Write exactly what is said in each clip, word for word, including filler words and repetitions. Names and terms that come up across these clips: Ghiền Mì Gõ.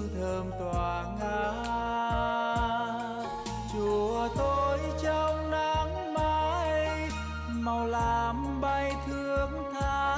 hương thơm tỏa ngát. Chùa tôi trong nắng mai, màu lam bay thương tha.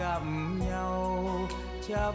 Gặp nhau chắp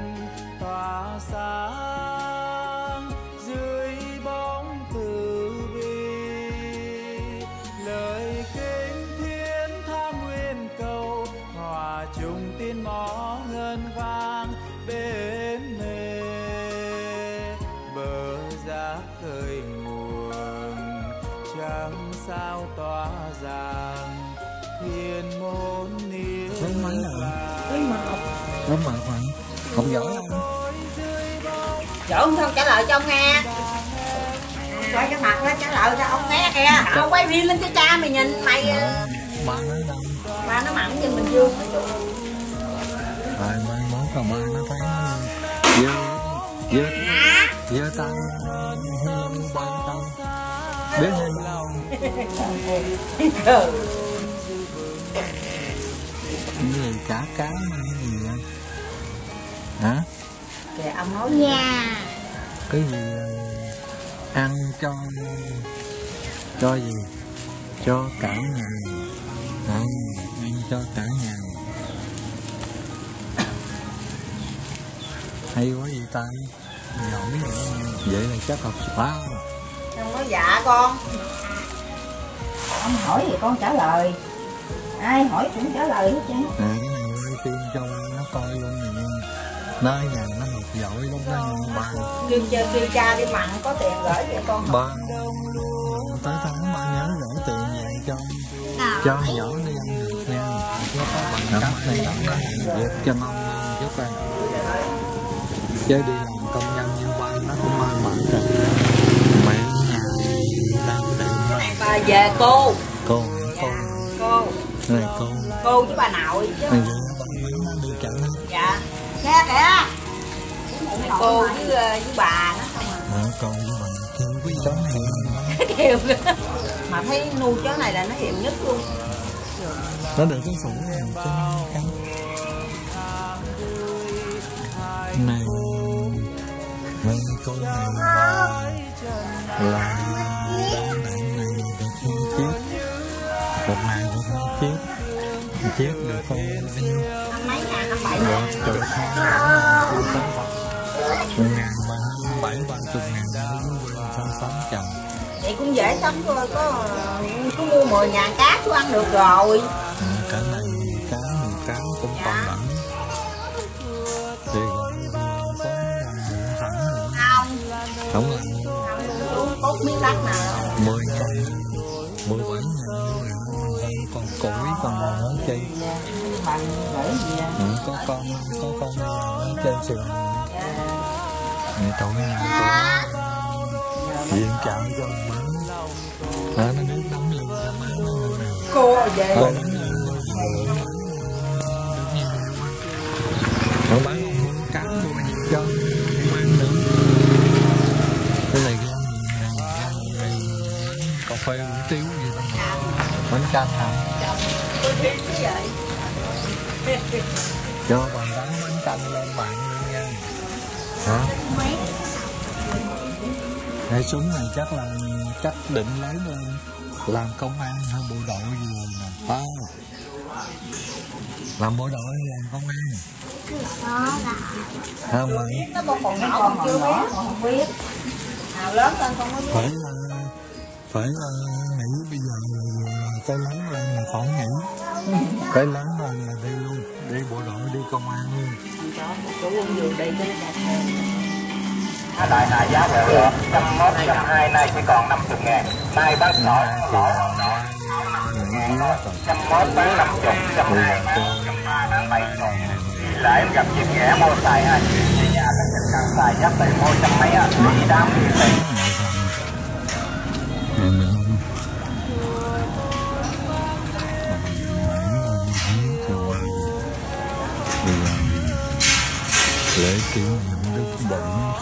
tỏa sáng dưới bóng từ bi. Lời kinh thiên tha nguyện cầu hòa chung tin mõ ngân vang bên mê bờ giác khơi nguồn trăng sao tỏa ràng. Với mặn với mặn mặn không giỏi không giỏi không sao trả lời cho ông nghe. Coi cái mặt nó trả lời cho ông nghe kìa. Ông quay phim lên cho cha mày nhìn mày. Ba ba nó mặn như mình dương. Rồi mai mốt là ba nó phải dơ dơ dơ tay ban tông biết không? Người cả cái mà gì vậy? Hả? Kìa ông nói nha. Cái gì ăn cho cho gì? Cho cả nhà. Ăn, ăn cho cả nhà. Hay quá vậy ta. Giỏi vậy là chắc học quá. Ông nói dạ con. Ông hỏi gì con trả lời. Ai hỏi cũng trả lời hết chứ. Nè, cái này quay phim trong nó coi luôn nè. Nó ở nhà nó học giỏi lắm đó nha ba. Kêu cha, kêu cha đi mặn có tiền gửi cho con. Ba tới tháng ba nhớ gửi tiền về cho cho nhỏ đi ăn được nha. Nó có bằng cấp này nó làm việc cho mong chút coi. Chứ đi làm công nhân như ba nó cũng may mắn rồi. Mẹ nhà đang định. Ba về cô. Cô cô cô. Này cô. Cô với bà nội chứ. Này, dạ. Nghe kìa. Cô với với bà nó không à. Hả, cô với bà kêu với cháu này. Kêu. Mà thấy nuôi cháu này là nó hiền nhất luôn. Nó được cái sủng này cho nó ăn. Này. Mấy cô này là một ngày cũng hai chiếc, một chiếc được coi anh mấy ngàn năm bảy ngàn, từ hai ngàn tám một ngàn ba bảy ba chục ngàn đến sáu sáu chồng. Vậy cũng dễ sống thôi, có có mua mười ngàn cá chú ăn được rồi. Ừ, cả này cá một cá cũng dạ. Còn bẩn. Thì không, không rồi. Cốt miếng đất nào. Mười ngàn, mười bảy ngàn. Còn củi còn nói chi bằng để gì vậy? Ừ, có con có con trên sườn tụi nhà tụi viện trợ cho má má nó đứng đấm lưng cho má cô về cô đứng lưng nó bán con cá mua bánh cho má nữa cái này cà phê hủ tiếu gì đó bánh canh hả? Cho bạn đánh bánh canh lên bạn luôn nha. Hả? Cái súng này chắc là chắc định lấy lên làm công an hay bộ đội gì rồi nè, phải không? Làm bộ đội hay làm công an? Đó là. Không biết. Nó còn còn nhỏ còn chưa biết, còn không biết. Nào lớn lên con mới biết. Phải là phải là nghĩ bây giờ cái lớn lên là khỏi nghĩ. Cái lớn lên là đi luôn, đi bộ đội, đi công an luôn. Đó, chú ông vừa đi tới đại đại đại giá rồi, trăm mốt trăm hai nay chỉ còn năm chục ngàn. Nay bác nói lỗi rồi, trăm mốt tới năm chục, trăm hai, trăm ba, trăm bảy rồi. Lại em gặp chiếc ghẻ mua xài ha, về nhà là chắc chắn xài giáp đầy mua trăm mấy á, đi đám đi tiền. Hãy subscribe cho kênh Ghiền Mì Gõ để không bỏ lỡ lễ kỷ niệm Đức Đảnh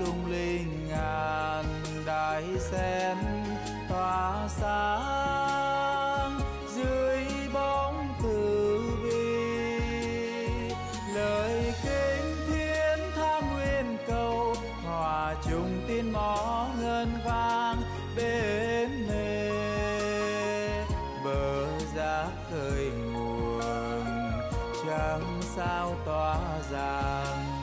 lung linh ngàn đại sen tỏa sáng dưới bóng từ bi lời kinh thiên tha nguyện cầu hòa chung tiếng mõ ngân vang bên mê bờ giá khơi nguồn trăng sao tỏa ràng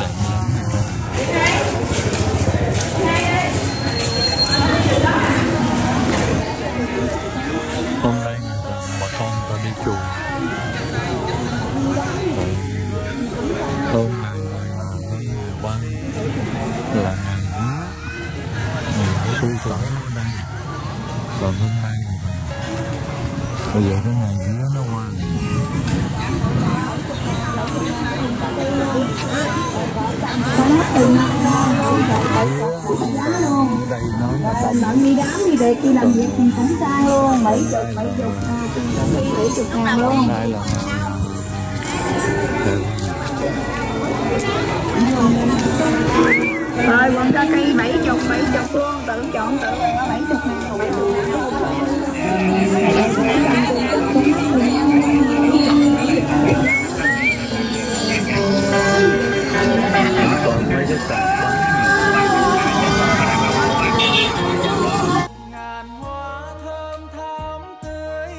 nay bà con ta đi chùa hôm nay ba là ngày tu lễ đây còn hôm nay bây giờ cái ngày vía nó qua đi đám đi để đi làm việc mình cũng sai luôn mấy chục mấy chục mấy chục ngàn luôn rồi còn ra cây bảy chục bảy chục luôn tự chọn tự nó bảy chục ngàn bảy chục ngàn hoa thơm thắm tươi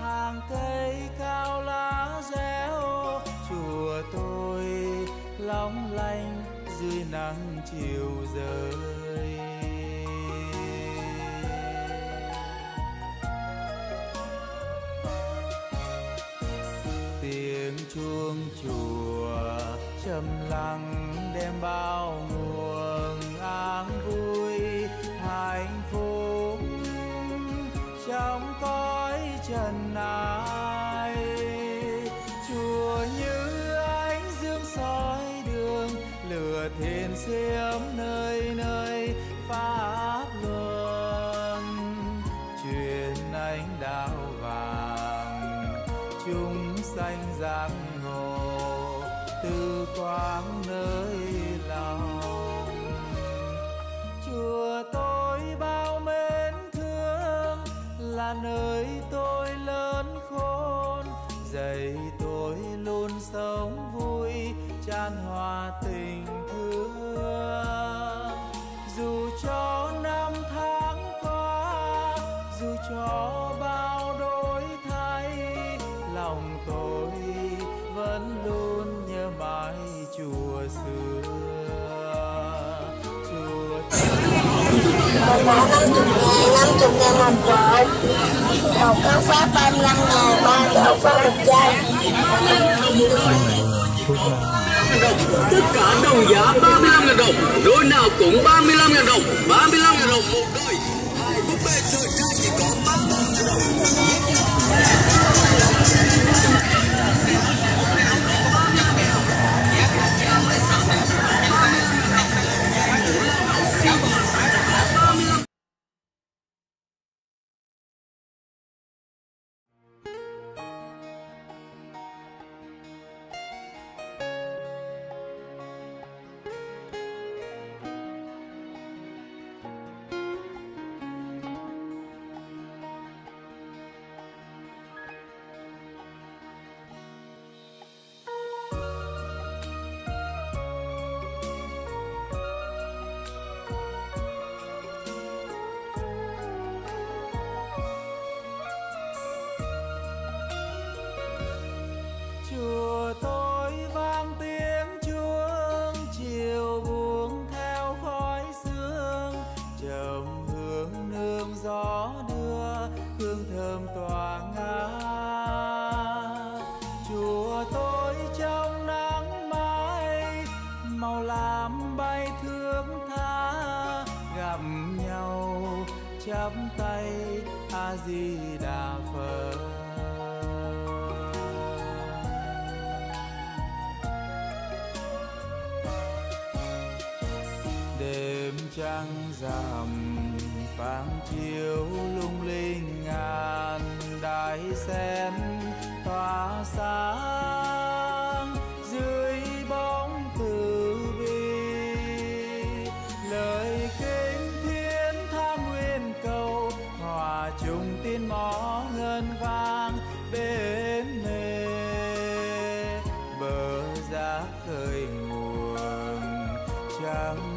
hàng cây cao lá réo chùa tôi long lanh dưới nắng chiều rơi tiếng chuông chùa trầm lặng đem bao nguồn áng vui hạnh phúc trong cõi trần này chùa như ánh dương soi đường lửa thiền diễm nơi nơi pháp luân truyền ánh đạo vàng chúng sanh giác ngộ từ quang nơi lòng chùa tôi bao mến thương là nơi tôi lớn khôn dạy tôi luôn sống vui chan hòa tình thương dù cho năm tháng qua dù cho bao đổi thay lòng tôi vẫn luôn nhớ mãi chùa xưa chùa tất cả đồng giá ba mươi lăm nghìn đồng, đôi nào cũng ba mươi lăm nghìn đồng, ba mươi lăm nghìn đồng một đôi. Hai búp bê thời trai chỉ có ba mươi lăm nghìn đồng. chắp tay A Di Đà Phật. Đêm trăng rằm vàng chiều lung linh ngàn đài sen tỏa sáng dưới bóng từ bi, lời kinh thiên tha nguyện cầu hòa chung tiếng mõ ngân vang bên nề bờ giác khơi nguồn trăng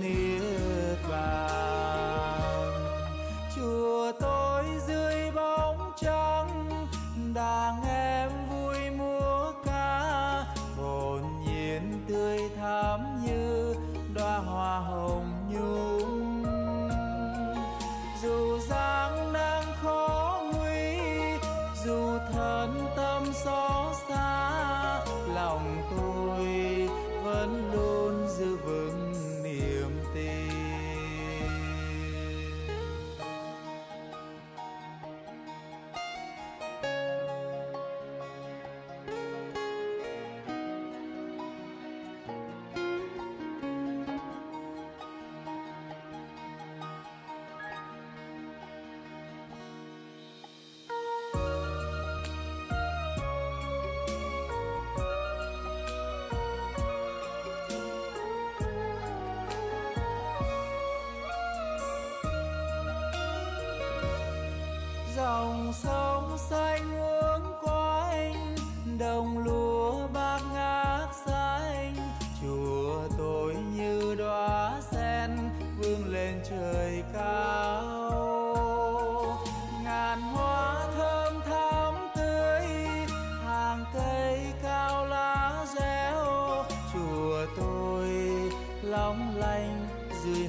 niết bàn. Chùa tôi dưới bóng trăng đàn em vui múa ca hồn nhiên tươi thắm như đoá hoa hồng nhung, dù gian nan khó nguy dù thân tâm xót xa lòng tôi vẫn luôn giữ vững niềm tin. Dòng sông xanh uốn quanh đồng lúa bạc ngát xanh, chùa tôi như đóa sen vươn lên trời cao, ngàn hoa thơm thắm tươi hàng cây cao lá réo, chùa tôi long lanh dưới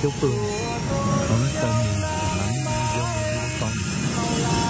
Chúc phương, con tâm, con dòng, con